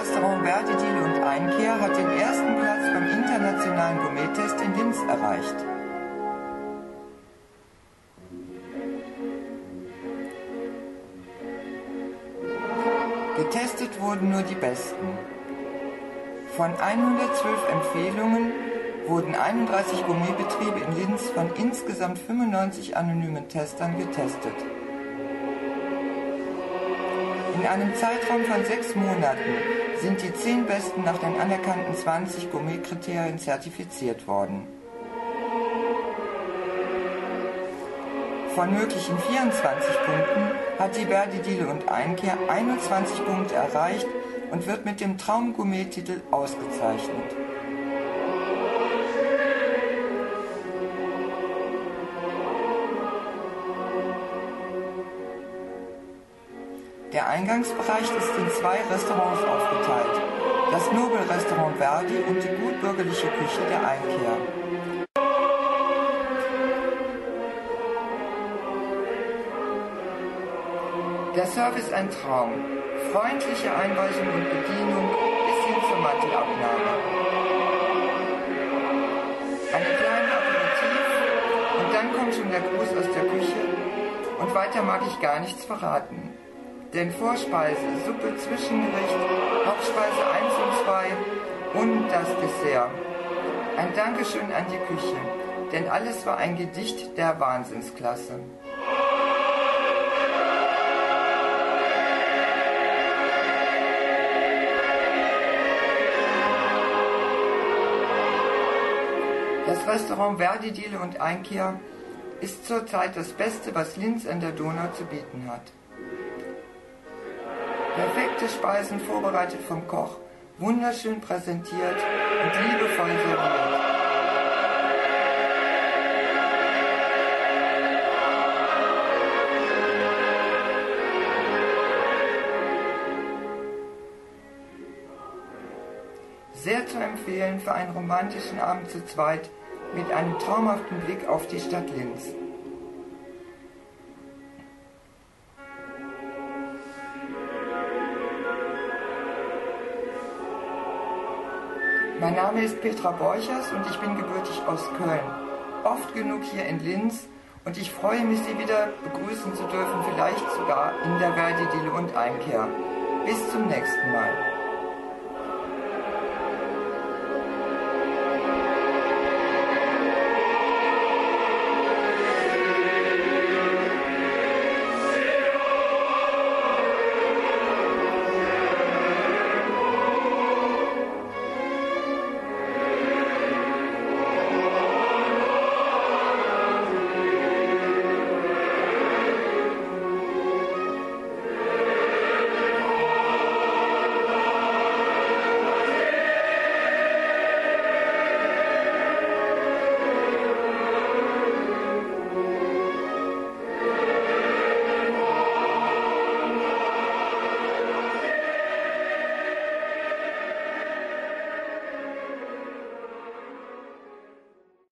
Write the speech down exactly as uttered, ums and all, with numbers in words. Restaurant Verdi Diele und Einkehr hat den ersten Platz beim internationalen Gourmet-Test in Linz erreicht. Getestet wurden nur die Besten. Von hundertzwölf Empfehlungen wurden einunddreißig Gourmetbetriebe in Linz von insgesamt fünfundneunzig anonymen Testern getestet. In einem Zeitraum von sechs Monaten sind die zehn Besten nach den anerkannten zwanzig Gourmet-Kriterien zertifiziert worden. Von möglichen vierundzwanzig Punkten hat die Verdi Diele und Einkehr einundzwanzig Punkte erreicht und wird mit dem Traum-Gourmet-Titel ausgezeichnet. Der Eingangsbereich ist in zwei Restaurants aufgeteilt, das Nobelrestaurant Verdi und die gutbürgerliche Küche der Einkehr. Der Service ein Traum, freundliche Einweisung und Bedienung bis hin zur Mantelabnahme. Eine kleine Aperitif und dann kommt schon der Gruß aus der Küche und weiter mag ich gar nichts verraten. Denn Vorspeise, Suppe, Zwischengericht, Hauptspeise eins und zwei und das Dessert. Ein Dankeschön an die Küche, denn alles war ein Gedicht der Wahnsinnsklasse. Das Restaurant Verdi Diele und Einkehr ist zurzeit das Beste, was Linz an der Donau zu bieten hat. Perfekte Speisen vorbereitet vom Koch, wunderschön präsentiert und liebevoll serviert. Sehr zu empfehlen für einen romantischen Abend zu zweit mit einem traumhaften Blick auf die Stadt Linz. Mein Name ist Petra Borchers und ich bin gebürtig aus Köln, oft genug hier in Linz und ich freue mich, Sie wieder begrüßen zu dürfen, vielleicht sogar in der Verdi Diele und Einkehr. Bis zum nächsten Mal.